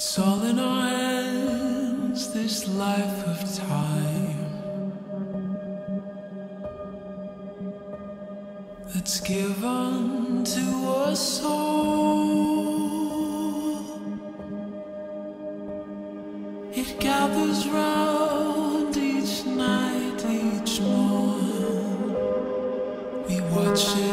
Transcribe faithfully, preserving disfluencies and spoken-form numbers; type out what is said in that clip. It's all in our hands, this life of time. That's given to us all. It gathers round each night, each morn. We watch it.